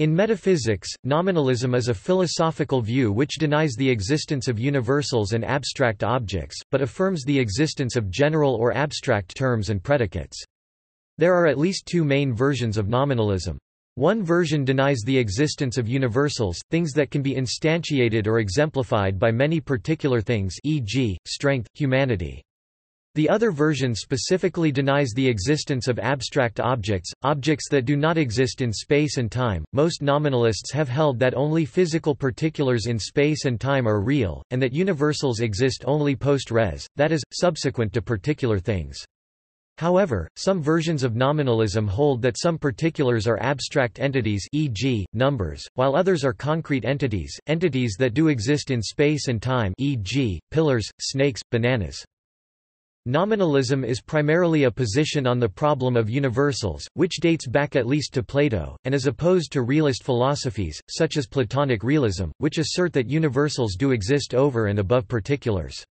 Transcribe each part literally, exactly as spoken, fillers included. In metaphysics, nominalism is a philosophical view which denies the existence of universals and abstract objects, but affirms the existence of general or abstract terms and predicates. There are at least two main versions of nominalism. One version denies the existence of universals, things that can be instantiated or exemplified by many particular things, for example, strength, humanity. The other version specifically denies the existence of abstract objects, objects that do not exist in space and time. Most nominalists have held that only physical particulars in space and time are real, and that universals exist only post res, that is, subsequent to particular things. However, some versions of nominalism hold that some particulars are abstract entities, for example, numbers, while others are concrete entities, entities that do exist in space and time, for example, pillars, snakes, bananas. Nominalism is primarily a position on the problem of universals, which dates back at least to Plato, and is opposed to realist philosophies, such as Platonic realism, which assert that universals do exist over and above particulars.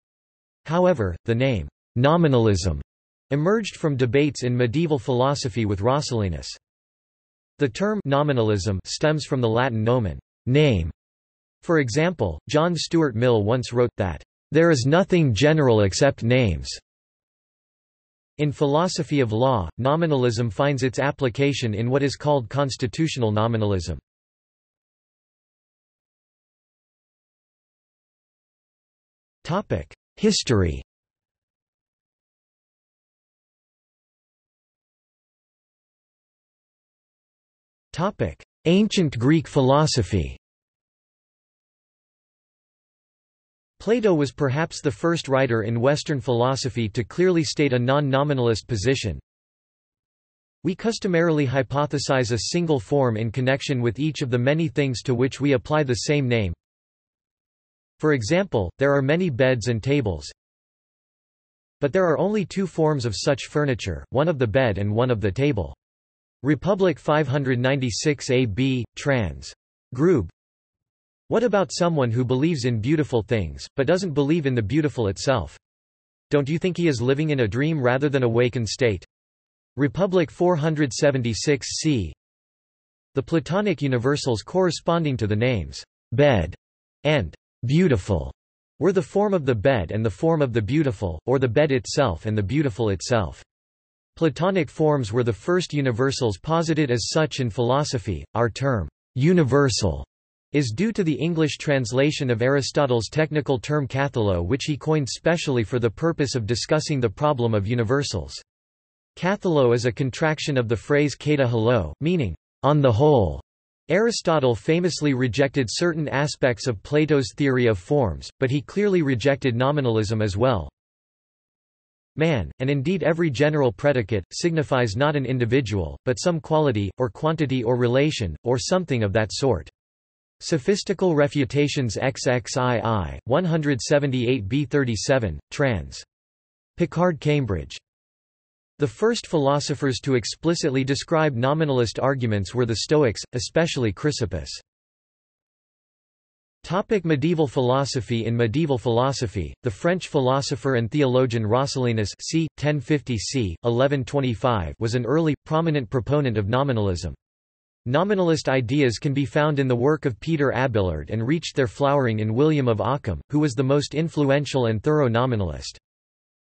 However, the name, nominalism, emerged from debates in medieval philosophy with Roscelinus. The term nominalism stems from the Latin nomen, name. For example, John Stuart Mill once wrote that, "There is nothing general except names." In philosophy of law, nominalism finds its application in what is called constitutional nominalism. History. Ancient Greek philosophy. Plato was perhaps the first writer in Western philosophy to clearly state a non-nominalist position. We customarily hypothesize a single form in connection with each of the many things to which we apply the same name. For example, there are many beds and tables, but there are only two forms of such furniture, one of the bed and one of the table. Republic five ninety-six A B, trans. Grub. What about someone who believes in beautiful things, but doesn't believe in the beautiful itself? Don't you think he is living in a dream rather than awakened state? Republic four seventy-six C. The Platonic universals corresponding to the names, bed and beautiful, were the form of the bed and the form of the beautiful, or the bed itself and the beautiful itself. Platonic forms were the first universals posited as such in philosophy. Our term, universal, is due to the English translation of Aristotle's technical term kathalo, which he coined specially for the purpose of discussing the problem of universals. Kathalo is a contraction of the phrase kata halo, meaning, on the whole. Aristotle famously rejected certain aspects of Plato's theory of forms, but he clearly rejected nominalism as well. Man, and indeed every general predicate, signifies not an individual, but some quality, or quantity or relation, or something of that sort. Sophistical Refutations twenty-six, one seventy-eight B thirty-seven, trans. Picard, Cambridge. The first philosophers to explicitly describe nominalist arguments were the Stoics, especially Chrysippus. Topic: medieval philosophy. In medieval philosophy, the French philosopher and theologian Roscelinus (c. ten fifty C. eleven twenty-five) was an early, prominent proponent of nominalism. Nominalist ideas can be found in the work of Peter Abelard and reached their flowering in William of Ockham, who was the most influential and thorough nominalist.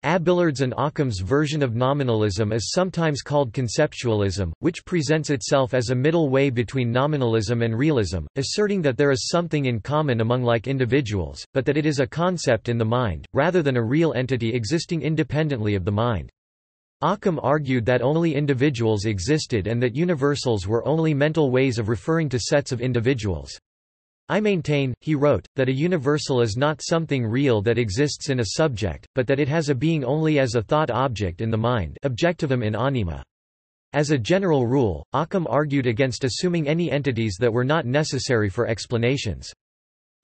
Abelard's and Ockham's version of nominalism is sometimes called conceptualism, which presents itself as a middle way between nominalism and realism, asserting that there is something in common among like individuals, but that it is a concept in the mind, rather than a real entity existing independently of the mind. Ockham argued that only individuals existed and that universals were only mental ways of referring to sets of individuals. "I maintain," he wrote, "that a universal is not something real that exists in a subject, but that it has a being only as a thought object in the mind, objectivum in anima." As a general rule, Ockham argued against assuming any entities that were not necessary for explanations.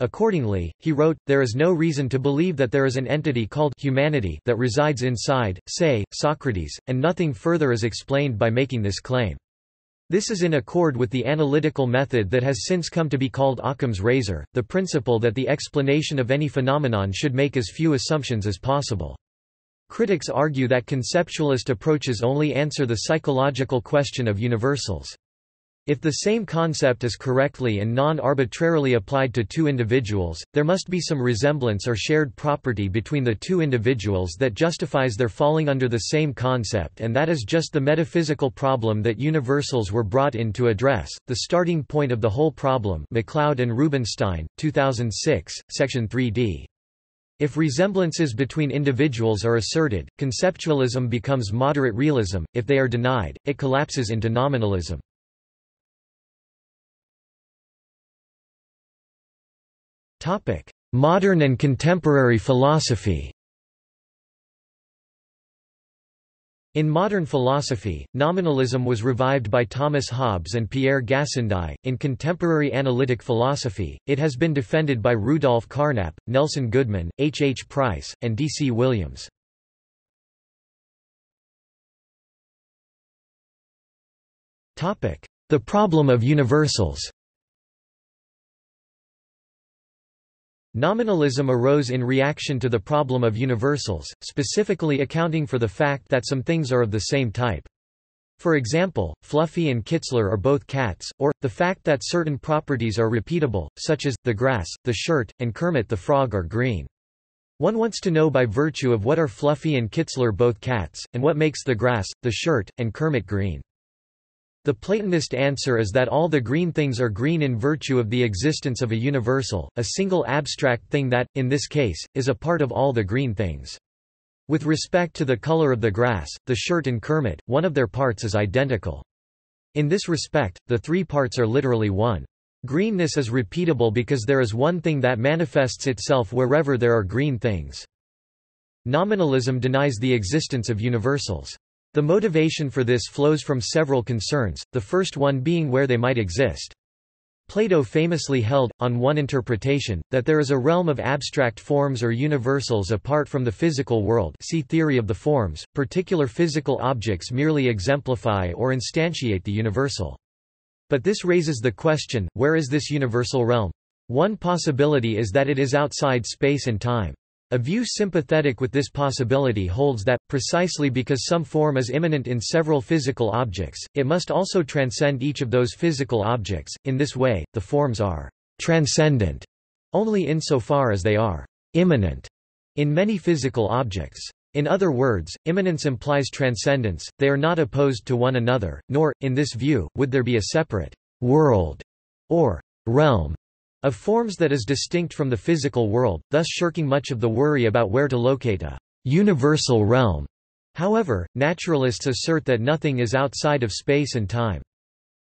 Accordingly, he wrote, "There is no reason to believe that there is an entity called humanity that resides inside, say, Socrates, and nothing further is explained by making this claim." This is in accord with the analytical method that has since come to be called Occam's razor, the principle that the explanation of any phenomenon should make as few assumptions as possible. Critics argue that conceptualist approaches only answer the psychological question of universals. If the same concept is correctly and non-arbitrarily applied to two individuals, there must be some resemblance or shared property between the two individuals that justifies their falling under the same concept, and that is just the metaphysical problem that universals were brought in to address, the starting point of the whole problem. MacLeod and Rubinstein, two thousand six, section three D. If resemblances between individuals are asserted, conceptualism becomes moderate realism; if they are denied, it collapses into nominalism. Modern and contemporary philosophy. In modern philosophy, nominalism was revived by Thomas Hobbes and Pierre Gassendi. In contemporary analytic philosophy, it has been defended by Rudolf Carnap, Nelson Goodman, H. H. Price, and D. C. Williams. The problem of universals. Nominalism arose in reaction to the problem of universals, specifically accounting for the fact that some things are of the same type. For example, Fluffy and Kitzler are both cats, or, the fact that certain properties are repeatable, such as, the grass, the shirt, and Kermit the Frog are green. One wants to know by virtue of what are Fluffy and Kitzler both cats, and what makes the grass, the shirt, and Kermit green. The Platonist answer is that all the green things are green in virtue of the existence of a universal, a single abstract thing that, in this case, is a part of all the green things. With respect to the color of the grass, the shirt and Kermit, one of their parts is identical. In this respect, the three parts are literally one. Greenness is repeatable because there is one thing that manifests itself wherever there are green things. Nominalism denies the existence of universals. The motivation for this flows from several concerns, the first one being where they might exist. Plato famously held, on one interpretation, that there is a realm of abstract forms or universals apart from the physical world. See theory of the forms. Particular physical objects merely exemplify or instantiate the universal. But this raises the question, where is this universal realm? One possibility is that it is outside space and time. A view sympathetic with this possibility holds that, precisely because some form is immanent in several physical objects, it must also transcend each of those physical objects. In this way, the forms are transcendent only insofar as they are immanent in many physical objects. In other words, immanence implies transcendence; they are not opposed to one another, nor, in this view, would there be a separate world or realm of forms that is distinct from the physical world, thus shirking much of the worry about where to locate a universal realm. However, naturalists assert that nothing is outside of space and time.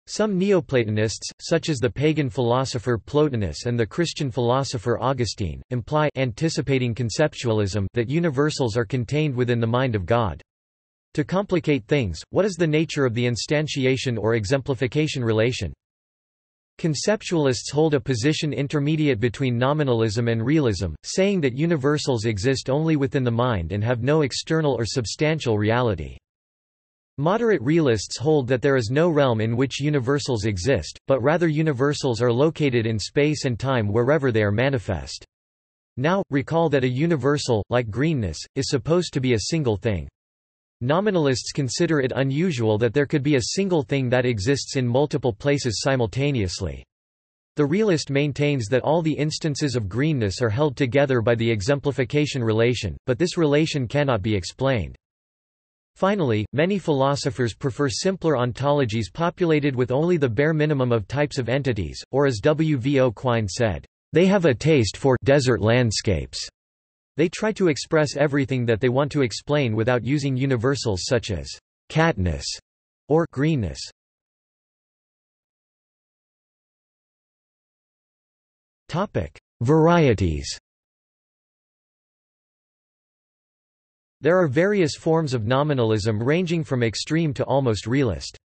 Some Neoplatonists, such as the pagan philosopher Plotinus and the Christian philosopher Augustine, imply, anticipating conceptualism, that universals are contained within the mind of God. To complicate things, what is the nature of the instantiation or exemplification relation? Conceptualists hold a position intermediate between nominalism and realism, saying that universals exist only within the mind and have no external or substantial reality. Moderate realists hold that there is no realm in which universals exist, but rather universals are located in space and time wherever they are manifest. Now, recall that a universal, like greenness, is supposed to be a single thing. Nominalists consider it unusual that there could be a single thing that exists in multiple places simultaneously. The realist maintains that all the instances of greenness are held together by the exemplification relation, but this relation cannot be explained. Finally, many philosophers prefer simpler ontologies populated with only the bare minimum of types of entities, or as W. V. O. Quine said, "They have a taste for desert landscapes." They try to express everything that they want to explain without using universals such as catness or greenness. Topic: Varieties. There are various forms of nominalism ranging from extreme to almost realist.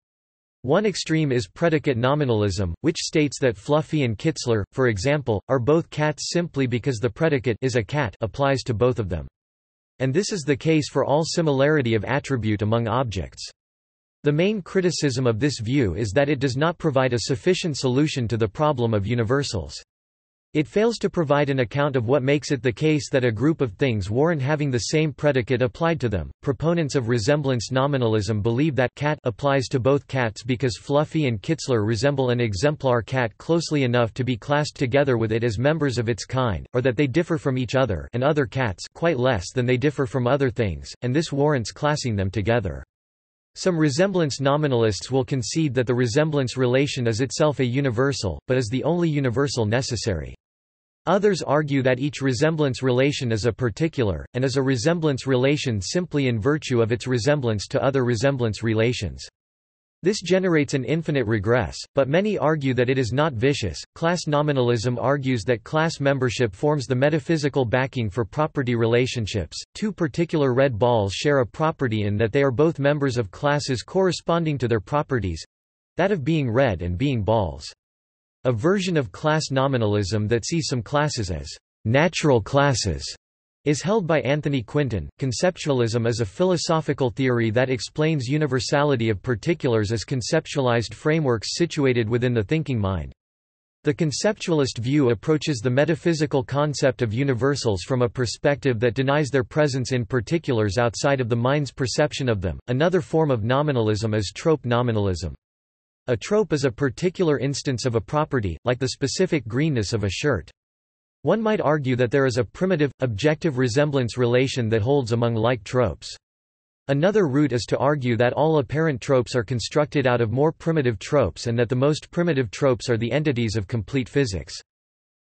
One extreme is predicate nominalism, which states that Fluffy and Kitzler, for example, are both cats simply because the predicate is a cat applies to both of them. And this is the case for all similarity of attribute among objects. The main criticism of this view is that it does not provide a sufficient solution to the problem of universals. It fails to provide an account of what makes it the case that a group of things warrant having the same predicate applied to them. Proponents of resemblance nominalism believe that cat applies to both cats because Fluffy and Kitzler resemble an exemplar cat closely enough to be classed together with it as members of its kind, or that they differ from each other and other cats quite less than they differ from other things, and this warrants classing them together. Some resemblance nominalists will concede that the resemblance relation is itself a universal, but is the only universal necessary. Others argue that each resemblance relation is a particular, and is a resemblance relation simply in virtue of its resemblance to other resemblance relations. This generates an infinite regress, but many argue that it is not vicious. Class nominalism argues that class membership forms the metaphysical backing for property relationships. Two particular red balls share a property in that they are both members of classes corresponding to their properties, that of being red and being balls. A version of class nominalism that sees some classes as natural classes is held by Anthony Quinton. Conceptualism is a philosophical theory that explains universality of particulars as conceptualized frameworks situated within the thinking mind. The conceptualist view approaches the metaphysical concept of universals from a perspective that denies their presence in particulars outside of the mind's perception of them. Another form of nominalism is trope nominalism. A trope is a particular instance of a property, like the specific greenness of a shirt. One might argue that there is a primitive, objective resemblance relation that holds among like tropes. Another route is to argue that all apparent tropes are constructed out of more primitive tropes and that the most primitive tropes are the entities of complete physics.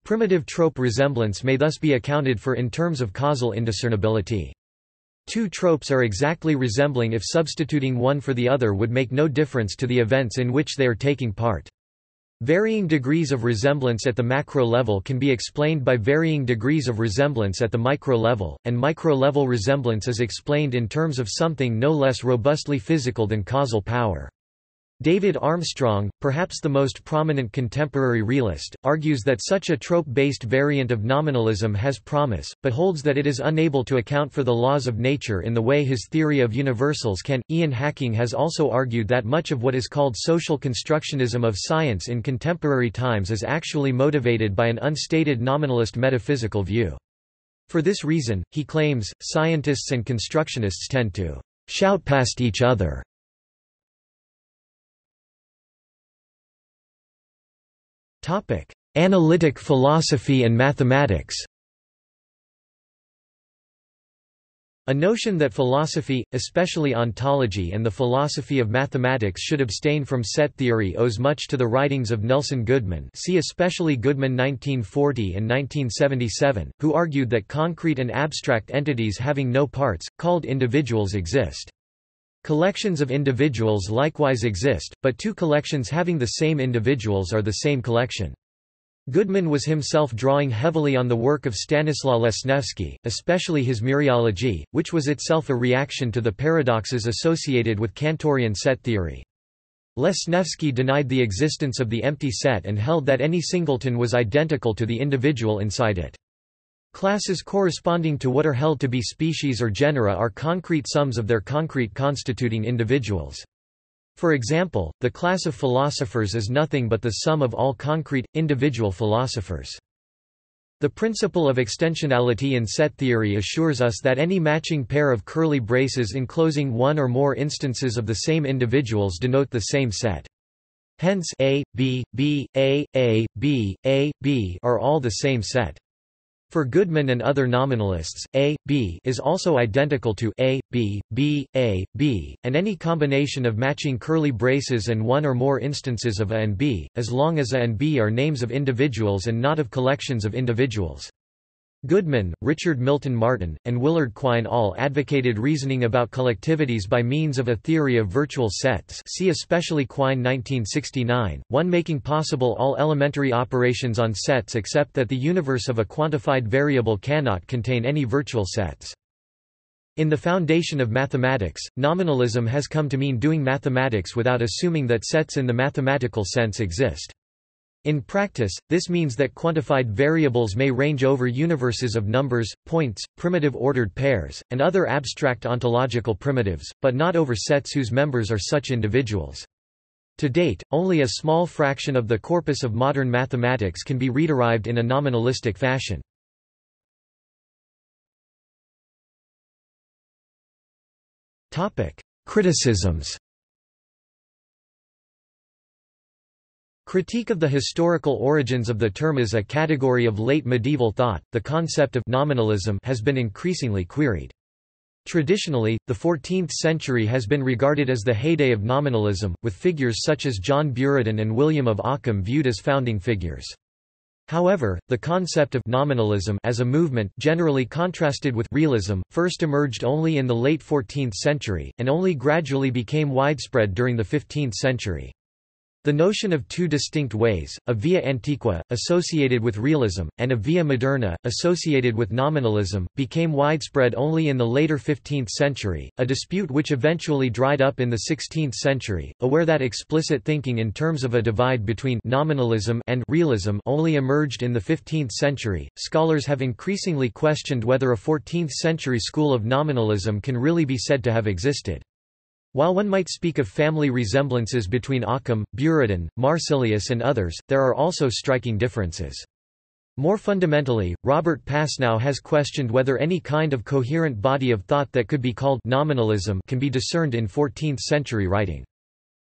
Primitive trope resemblance may thus be accounted for in terms of causal indiscernibility. Two tropes are exactly resembling if substituting one for the other would make no difference to the events in which they are taking part. Varying degrees of resemblance at the macro level can be explained by varying degrees of resemblance at the micro level, and micro level resemblance is explained in terms of something no less robustly physical than causal power. David Armstrong, perhaps the most prominent contemporary realist, argues that such a trope-based variant of nominalism has promise, but holds that it is unable to account for the laws of nature in the way his theory of universals can. Ian Hacking has also argued that much of what is called social constructionism of science in contemporary times is actually motivated by an unstated nominalist metaphysical view. For this reason, he claims, scientists and constructionists tend to shout past each other. Analytic philosophy and mathematics. A notion that philosophy, especially ontology and the philosophy of mathematics, should abstain from set theory owes much to the writings of Nelson Goodman, see especially Goodman nineteen forty and nineteen seventy-seven, who argued that concrete and abstract entities having no parts, called individuals, exist. Collections of individuals likewise exist, but two collections having the same individuals are the same collection. Goodman was himself drawing heavily on the work of Stanislaw Leśniewski, especially his Myriology, which was itself a reaction to the paradoxes associated with Cantorian set theory. Leśniewski denied the existence of the empty set and held that any singleton was identical to the individual inside it. Classes corresponding to what are held to be species or genera are concrete sums of their concrete constituting individuals. For example, the class of philosophers is nothing but the sum of all concrete, individual philosophers. The principle of extensionality in set theory assures us that any matching pair of curly braces enclosing one or more instances of the same individuals denote the same set. Hence, A, B, B, A, A, B, A, B are all the same set. For Goodman and other nominalists, A, B is also identical to A, B, B, A, B, and any combination of matching curly braces and one or more instances of A and B, as long as A and B are names of individuals and not of collections of individuals. Goodman, Richard Milton Martin, and Willard Quine all advocated reasoning about collectivities by means of a theory of virtual sets, see especially Quine nineteen sixty-nine, one making possible all elementary operations on sets except that the universe of a quantified variable cannot contain any virtual sets. In the foundation of mathematics, nominalism has come to mean doing mathematics without assuming that sets in the mathematical sense exist. In practice, this means that quantified variables may range over universes of numbers, points, primitive ordered pairs, and other abstract ontological primitives, but not over sets whose members are such individuals. To date, only a small fraction of the corpus of modern mathematics can be re-derived in a nominalistic fashion. Criticisms. Critique of the historical origins of the term as a category of late medieval thought, the concept of «nominalism» has been increasingly queried. Traditionally, the fourteenth century has been regarded as the heyday of nominalism, with figures such as John Buridan and William of Ockham viewed as founding figures. However, the concept of «nominalism» as a movement generally contrasted with «realism» first emerged only in the late fourteenth century, and only gradually became widespread during the fifteenth century. The notion of two distinct ways, a via antiqua, associated with realism, and a via moderna, associated with nominalism, became widespread only in the later fifteenth century, a dispute which eventually dried up in the sixteenth century, aware that explicit thinking in terms of a divide between nominalism and realism only emerged in the fifteenth century. Scholars have increasingly questioned whether a fourteenth century school of nominalism can really be said to have existed. While one might speak of family resemblances between Ockham, Buridan, Marsilius and others, there are also striking differences. More fundamentally, Robert Pasnau has questioned whether any kind of coherent body of thought that could be called nominalism can be discerned in fourteenth-century writing.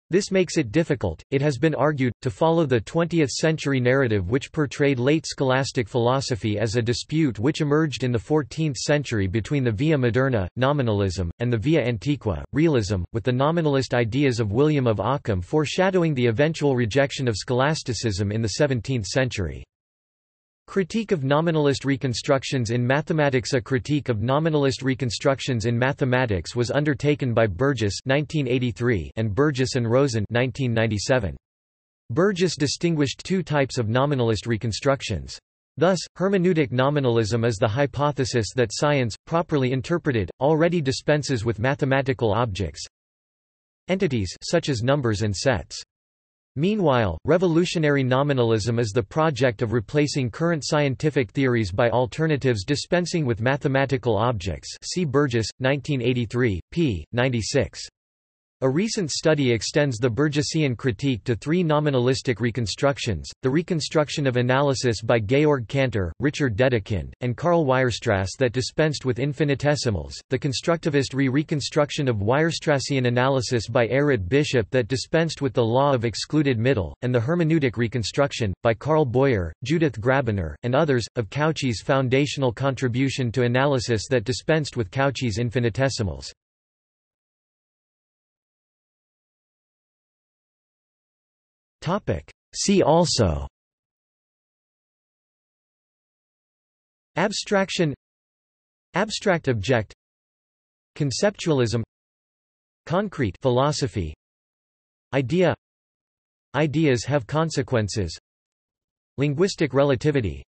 This makes it difficult, it has been argued, to follow the twentieth-century narrative which portrayed late scholastic philosophy as a dispute which emerged in the fourteenth century between the via moderna, nominalism, and the via antiqua, realism, with the nominalist ideas of William of Ockham foreshadowing the eventual rejection of scholasticism in the seventeenth century. Critique of nominalist reconstructions in mathematics. A critique of nominalist reconstructions in mathematics was undertaken by Burgess nineteen eighty-three and Burgess and Rosen nineteen ninety-seven. Burgess distinguished two types of nominalist reconstructions. Thus, hermeneutic nominalism is the hypothesis that science, properly interpreted, already dispenses with mathematical objects, entities such as numbers and sets. Meanwhile, revolutionary nominalism is the project of replacing current scientific theories by alternatives dispensing with mathematical objects. See Burgess, nineteen eighty-three, p. ninety-six. A recent study extends the Burgessian critique to three nominalistic reconstructions, the reconstruction of analysis by Georg Cantor, Richard Dedekind, and Karl Weierstrass that dispensed with infinitesimals, the constructivist re-reconstruction of Weierstrassian analysis by Errett Bishop that dispensed with the law of excluded middle, and the hermeneutic reconstruction, by Karl Boyer, Judith Grabiner, and others, of Cauchy's foundational contribution to analysis that dispensed with Cauchy's infinitesimals. See also: abstraction, abstract object, conceptualism, concrete philosophy, idea, ideas have consequences, linguistic relativity,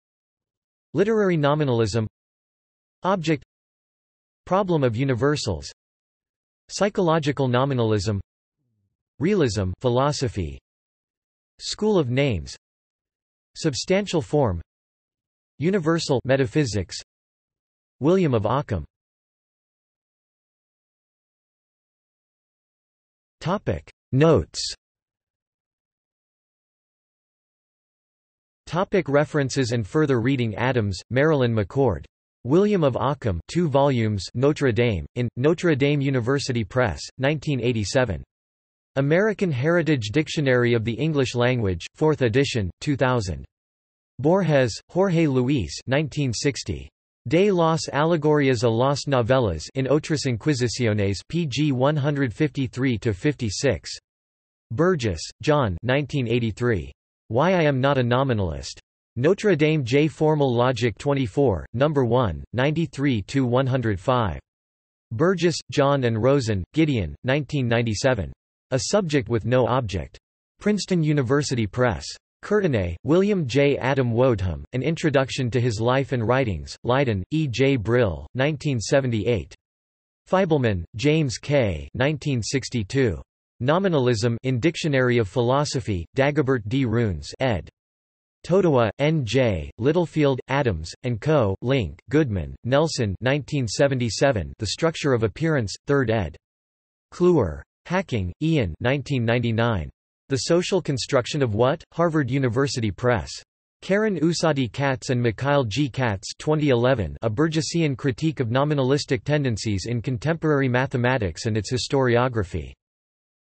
literary nominalism, object, problem of universals, psychological nominalism, realism philosophy, school of names, substantial form, universal metaphysics, William of Ockham. Topic Notes. Topic References and further reading. Adams, Marilyn McCord. William of Ockham, two volumes. Notre Dame, in Notre Dame University Press, nineteen eighty-seven. American Heritage Dictionary of the English Language, fourth edition, two thousand. Borges, Jorge Luis nineteen sixty. De las Alegorias a las Novelas in Otras Inquisiciones, p g one fifty-three to fifty-six. Burgess, John nineteen eighty-three. Why I Am Not a Nominalist. Notre Dame J. Formal Logic twenty-four, number one, ninety-three to one oh five. Burgess, John and Rosen, Gideon, nineteen ninety-seven. A Subject with No Object. Princeton University Press. Courtenay, William J. Adam Wodeham, An Introduction to His Life and Writings, Leiden, E. J. Brill, nineteen seventy-eight. Feibelman, James K. nineteen sixty-two. Nominalism in Dictionary of Philosophy, Dagobert D. Runes ed. Totowa, N J, Littlefield, Adams, and Co., Link, Goodman, Nelson nineteen seventy-seven, The Structure of Appearance, third ed. Kluwer. Hacking, Ian nineteen ninety-nine. The Social Construction of What? Harvard University Press. Karen Usadi Katz and Mikhail G. Katz, twenty eleven, A Burgessian Critique of Nominalistic Tendencies in Contemporary Mathematics and Its Historiography.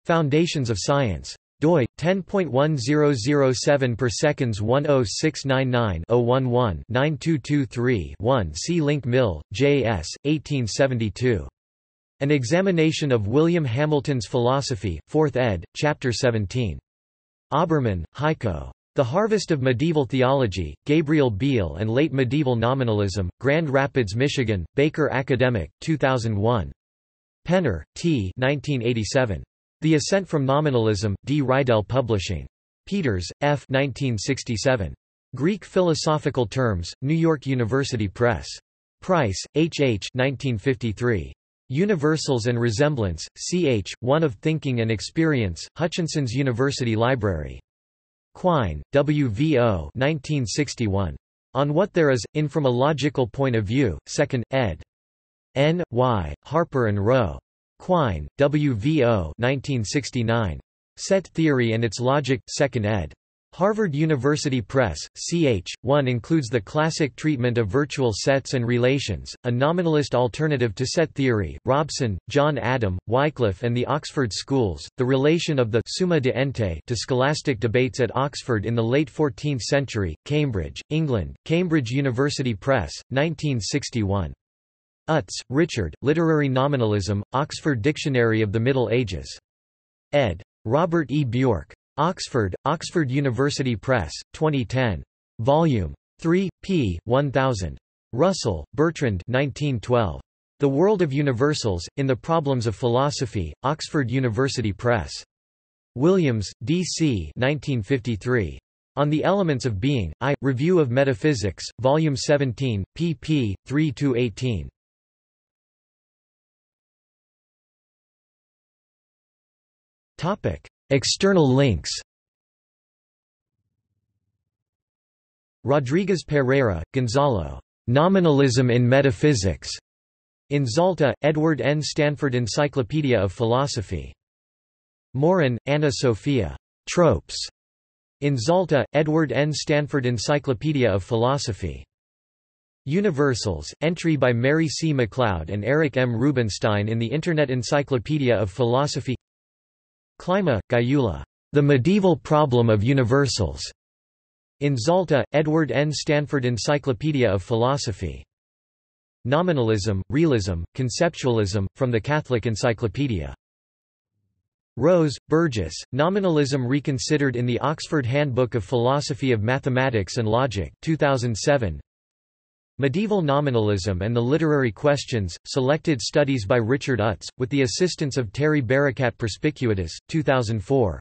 Foundations of Science. doi, ten point one zero zero seven per seconds one zero six nine nine zero one one nine two two three one. C. Link Mill, J S, eighteen seventy-two. An Examination of William Hamilton's Philosophy, fourth ed., Chapter seventeen. Obermann, Heiko. The Harvest of Medieval Theology, Gabriel Biel and Late Medieval Nominalism, Grand Rapids, Michigan, Baker Academic, two thousand one. Penner, T. nineteen eighty-seven. The Ascent from Nominalism, D. Rydell Publishing. Peters, F. nineteen sixty-seven. Greek Philosophical Terms, New York University Press. Price, H. H. nineteen fifty-three. Universals and Resemblance, C H, one of Thinking and Experience, Hutchinson's University Library. Quine, W. V. O. nineteen sixty-one. On What There Is, In From a Logical Point of View, second, ed. N. Y., Harper and Row. Quine, W. V. O. nineteen sixty-nine. Set Theory and Its Logic, second ed. Harvard University Press, C H. one includes the classic treatment of virtual sets and relations, a nominalist alternative to set theory, Robson, John Adam, Wycliffe and the Oxford Schools, the relation of the summa de ente to scholastic debates at Oxford in the late fourteenth century, Cambridge, England, Cambridge University Press, nineteen sixty-one. Utz, Richard, Literary Nominalism, Oxford Dictionary of the Middle Ages. Ed. Robert E. Bjork. Oxford, Oxford University Press, twenty ten. Volume three, p. one thousand. Russell, Bertrand nineteen twelve. The World of Universals, in the Problems of Philosophy, Oxford University Press. Williams, D. C. nineteen fifty-three. On the Elements of Being, I, Review of Metaphysics, Volume seventeen, pp. three to eighteen. External links. Rodriguez Pereira, Gonzalo. Nominalism in Metaphysics. In Zalta, Edward N. Stanford Encyclopedia of Philosophy. Morin, Anna Sophia. Tropes. In Zalta, Edward N. Stanford Encyclopedia of Philosophy. Universals, entry by Mary C. MacLeod and Eric M. Rubinstein in the Internet Encyclopedia of Philosophy. Klima, Gayula. The Medieval Problem of Universals. In Zalta, Edward N. Stanford Encyclopedia of Philosophy. Nominalism, Realism, Conceptualism, from the Catholic Encyclopedia. Rose, Burgess, Nominalism Reconsidered in the Oxford Handbook of Philosophy of Mathematics and Logic, two thousand seven. Medieval Nominalism and the Literary Questions, Selected Studies by Richard Utz, with the assistance of Terry Barakat Perspicuitus, two thousand four.